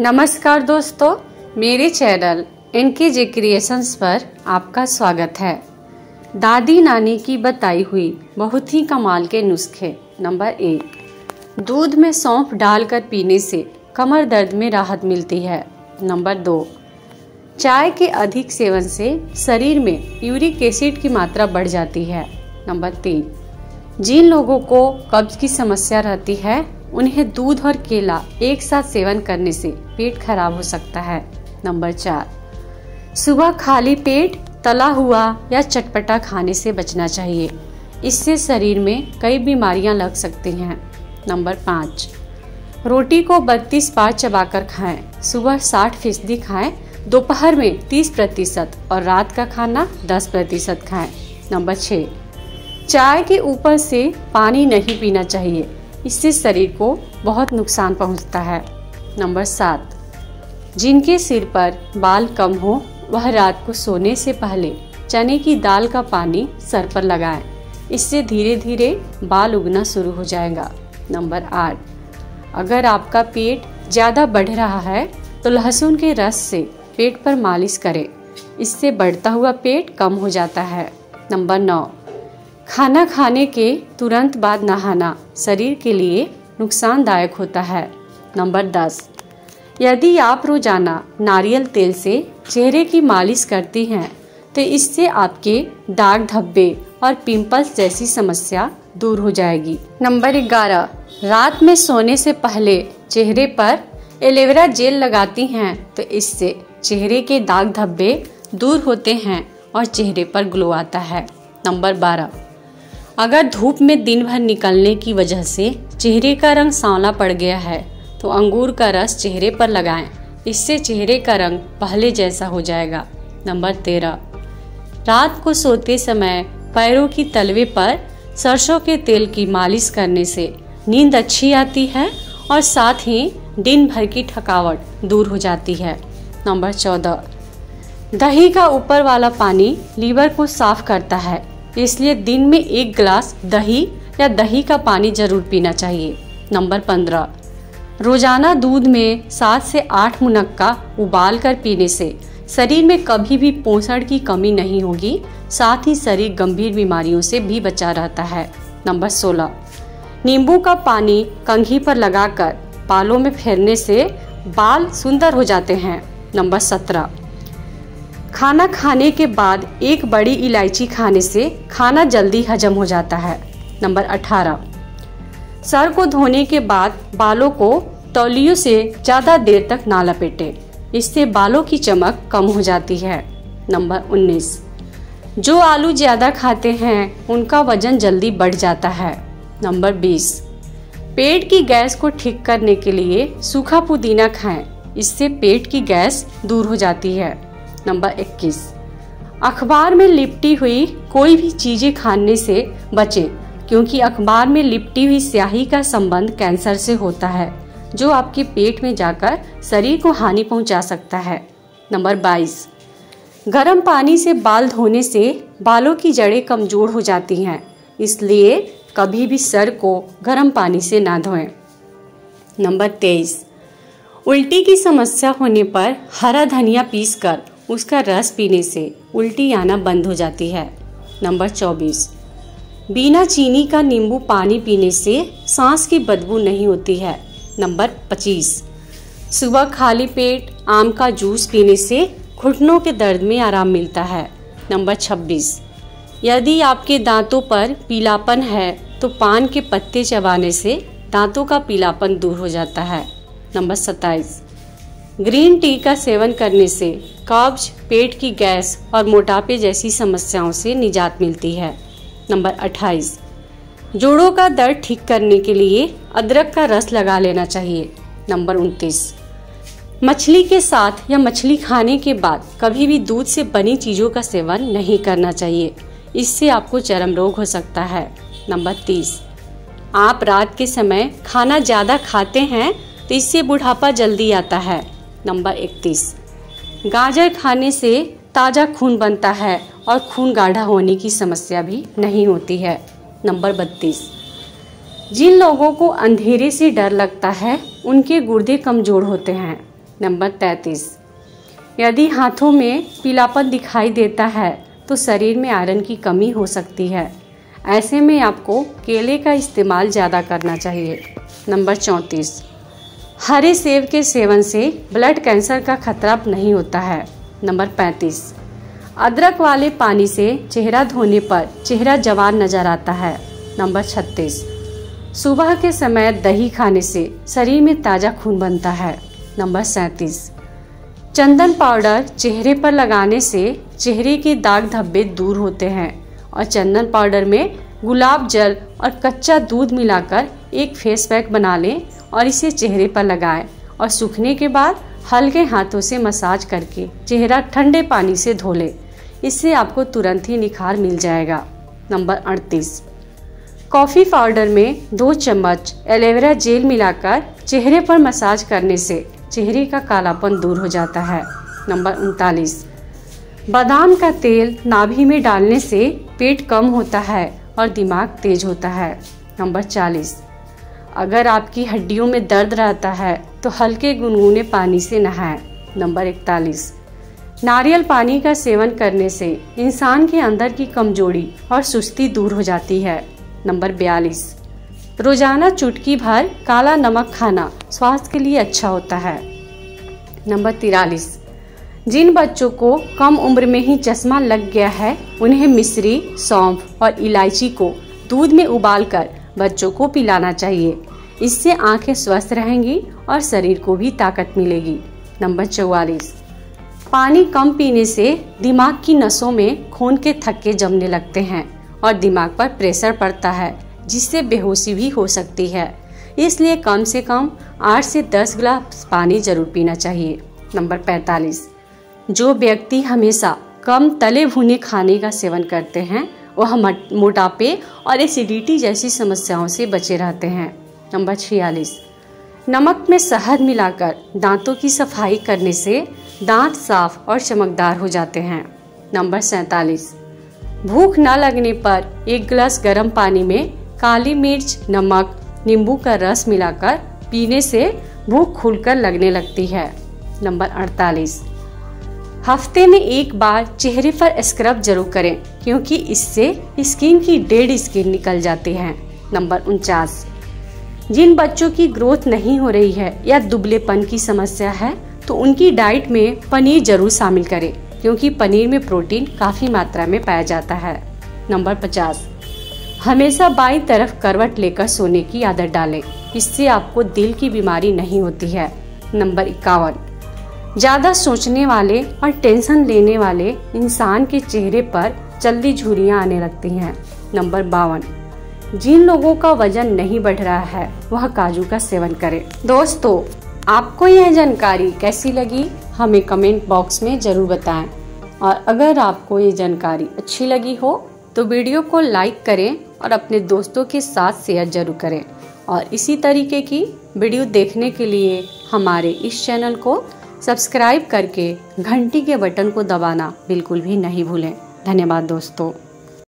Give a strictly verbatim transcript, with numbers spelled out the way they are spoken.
नमस्कार दोस्तों, मेरे चैनल एन के जे क्रिएशंस पर आपका स्वागत है। दादी नानी की बताई हुई बहुत ही कमाल के नुस्खे। नंबर एक, दूध में सौंफ डालकर पीने से कमर दर्द में राहत मिलती है। नंबर दो, चाय के अधिक सेवन से शरीर में यूरिक एसिड की मात्रा बढ़ जाती है। नंबर तीन, जिन लोगों को कब्ज की समस्या रहती है उन्हें दूध और केला एक साथ सेवन करने से पेट खराब हो सकता है। नंबर चार, सुबह खाली पेट तला हुआ या चटपटा खाने से बचना चाहिए, इससे शरीर में कई बीमारियां लग सकती हैं। नंबर पाँच, रोटी को बत्तीस बार चबाकर खाएं। सुबह साठ फीसदी खाएँ, दोपहर में तीस प्रतिशत और रात का खाना दस प्रतिशत खाएँ। नंबर छः, चाय के ऊपर से पानी नहीं पीना चाहिए, इससे शरीर को बहुत नुकसान पहुंचता है। नंबर सात, जिनके सिर पर बाल कम हो वह रात को सोने से पहले चने की दाल का पानी सर पर लगाएं, इससे धीरे धीरे बाल उगना शुरू हो जाएगा। नंबर आठ, अगर आपका पेट ज़्यादा बढ़ रहा है तो लहसुन के रस से पेट पर मालिश करें, इससे बढ़ता हुआ पेट कम हो जाता है। नंबर नौ, खाना खाने के तुरंत बाद नहाना शरीर के लिए नुकसानदायक होता है। नंबर दस, यदि आप रोजाना नारियल तेल से चेहरे की मालिश करती हैं तो इससे आपके दाग धब्बे और पिंपल्स जैसी समस्या दूर हो जाएगी। नंबर ग्यारह, रात में सोने से पहले चेहरे पर एलोवेरा जेल लगाती हैं तो इससे चेहरे के दाग धब्बे दूर होते हैं और चेहरे पर ग्लो आता है। नंबर बारह, अगर धूप में दिन भर निकलने की वजह से चेहरे का रंग सांवला पड़ गया है तो अंगूर का रस चेहरे पर लगाएं, इससे चेहरे का रंग पहले जैसा हो जाएगा। नंबर तेरह, रात को सोते समय पैरों की तलवे पर सरसों के तेल की मालिश करने से नींद अच्छी आती है और साथ ही दिन भर की थकावट दूर हो जाती है। नंबर चौदह, दही का ऊपर वाला पानी लीवर को साफ करता है, इसलिए दिन में एक गिलास दही या दही का पानी जरूर पीना चाहिए। नंबर पंद्रह, रोजाना दूध में सात से आठ मुनक्का उबाल कर पीने से शरीर में कभी भी पोषण की कमी नहीं होगी, साथ ही शरीर गंभीर बीमारियों से भी बचा रहता है। नंबर सोलह, नींबू का पानी कंघी पर लगाकर बालों में फेरने से बाल सुंदर हो जाते हैं। नंबर सत्रह, खाना खाने के बाद एक बड़ी इलायची खाने से खाना जल्दी हजम हो जाता है। नंबर अठारह, सर को धोने के बाद बालों को तौलियों से ज़्यादा देर तक ना लपेटें, इससे बालों की चमक कम हो जाती है। नंबर उन्नीस, जो आलू ज़्यादा खाते हैं उनका वजन जल्दी बढ़ जाता है। नंबर बीस, पेट की गैस को ठीक करने के लिए सूखा पुदीना खाएँ, इससे पेट की गैस दूर हो जाती है। नंबर इक्कीस, अखबार में लिपटी हुई कोई भी चीज़ें खाने से बचें, क्योंकि अखबार में लिपटी हुई स्याही का संबंध कैंसर से होता है, जो आपके पेट में जाकर शरीर को हानि पहुंचा सकता है। नंबर बाईस, गर्म पानी से बाल धोने से बालों की जड़ें कमजोर हो जाती हैं, इसलिए कभी भी सर को गर्म पानी से ना धोएं। नंबर तेईस, उल्टी की समस्या होने पर हरा धनिया पीसकर उसका रस पीने से उल्टी आना बंद हो जाती है। नंबर चौबीस, बिना चीनी का नींबू पानी पीने से सांस की बदबू नहीं होती है। नंबर पच्चीस, सुबह खाली पेट आम का जूस पीने से घुटनों के दर्द में आराम मिलता है। नंबर छब्बीस, यदि आपके दांतों पर पीलापन है तो पान के पत्ते चबाने से दांतों का पीलापन दूर हो जाता है। नंबर सत्ताईस, ग्रीन टी का सेवन करने से कब्ज, पेट की गैस और मोटापे जैसी समस्याओं से निजात मिलती है। नंबर अट्ठाईस, जोड़ों का दर्द ठीक करने के लिए अदरक का रस लगा लेना चाहिए। नंबर उनतीस, मछली के साथ या मछली खाने के बाद कभी भी दूध से बनी चीज़ों का सेवन नहीं करना चाहिए, इससे आपको चर्म रोग हो सकता है। नंबर तीस, आप रात के समय खाना ज़्यादा खाते हैं तो इससे बुढ़ापा जल्दी आता है। नंबर इकतीस, गाजर खाने से ताज़ा खून बनता है और खून गाढ़ा होने की समस्या भी नहीं होती है। नंबर बत्तीस, जिन लोगों को अंधेरे से डर लगता है उनके गुर्दे कमज़ोर होते हैं। नंबर तैंतीस, यदि हाथों में पीलापन दिखाई देता है तो शरीर में आयरन की कमी हो सकती है, ऐसे में आपको केले का इस्तेमाल ज़्यादा करना चाहिए। नंबर चौंतीस, हरे सेब के सेवन से ब्लड कैंसर का खतरा नहीं होता है। नंबर पैंतीस, अदरक वाले पानी से चेहरा धोने पर चेहरा जवान नजर आता है। नंबर छत्तीस, सुबह के समय दही खाने से शरीर में ताज़ा खून बनता है। नंबर सैंतीस, चंदन पाउडर चेहरे पर लगाने से चेहरे के दाग धब्बे दूर होते हैं और चंदन पाउडर में गुलाब जल और कच्चा दूध मिलाकर एक फेस पैक बना लें और इसे चेहरे पर लगाएं और सूखने के बाद हल्के हाथों से मसाज करके चेहरा ठंडे पानी से धो लें, इससे आपको तुरंत ही निखार मिल जाएगा। नंबर अड़तीस, कॉफ़ी पाउडर में दो चम्मच एलोवेरा जेल मिलाकर चेहरे पर मसाज करने से चेहरे का कालापन दूर हो जाता है। नंबर उनतालीस, बादाम का तेल नाभि में डालने से पेट कम होता है और दिमाग तेज होता है। नंबर चालीस, अगर आपकी हड्डियों में दर्द रहता है तो हल्के गुनगुने पानी से नहाएं। नंबर इकतालीस, नारियल पानी का सेवन करने से इंसान के अंदर की कमजोरी और सुस्ती दूर हो जाती है। नंबर बयालीस, रोजाना चुटकी भर काला नमक खाना स्वास्थ्य के लिए अच्छा होता है। नंबर तिरालीस, जिन बच्चों को कम उम्र में ही चश्मा लग गया है उन्हें मिश्री, सौंफ और इलायची को दूध में उबालकर बच्चों को पिलाना चाहिए, इससे आंखें स्वस्थ रहेंगी और शरीर को भी ताकत मिलेगी। नंबर चौवालीस, पानी कम पीने से दिमाग की नसों में खून के थक्के जमने लगते हैं और दिमाग पर प्रेशर पड़ता है, जिससे बेहोशी भी हो सकती है, इसलिए कम से कम आठ से दस गिलास पानी जरूर पीना चाहिए। नंबर पैंतालीस, जो व्यक्ति हमेशा कम तले भुने खाने का सेवन करते हैं वह मोटापे और एसिडिटी जैसी समस्याओं से बचे रहते हैं। नंबर छियालीस, नमक में शहद मिलाकर दांतों की सफाई करने से दांत साफ और चमकदार हो जाते हैं। नंबर सैंतालीस, भूख न लगने पर एक गिलास गर्म पानी में काली मिर्च, नमक, नींबू का रस मिलाकर पीने से भूख खुलकर लगने लगती है। नंबर अड़तालीस, हफ्ते में एक बार चेहरे पर स्क्रब जरूर करें, क्योंकि इससे स्किन की डेड स्किन निकल जाती है। नंबर उनचास, जिन बच्चों की ग्रोथ नहीं हो रही है या दुबलेपन की समस्या है तो उनकी डाइट में पनीर जरूर शामिल करें, क्योंकि पनीर में प्रोटीन काफ़ी मात्रा में पाया जाता है। नंबर पचास, हमेशा बाईं तरफ करवट लेकर सोने की आदत डालें, इससे आपको दिल की बीमारी नहीं होती है। नंबर इक्यावन, ज़्यादा सोचने वाले और टेंशन लेने वाले इंसान के चेहरे पर जल्दी झुर्रियाँ आने लगती हैं। नंबर बावन, जिन लोगों का वजन नहीं बढ़ रहा है वह काजू का सेवन करें। दोस्तों, आपको यह जानकारी कैसी लगी हमें कमेंट बॉक्स में ज़रूर बताएं, और अगर आपको ये जानकारी अच्छी लगी हो तो वीडियो को लाइक करें और अपने दोस्तों के साथ शेयर जरूर करें, और इसी तरीके की वीडियो देखने के लिए हमारे इस चैनल को सब्सक्राइब करके घंटी के बटन को दबाना बिल्कुल भी नहीं भूलें। धन्यवाद दोस्तों।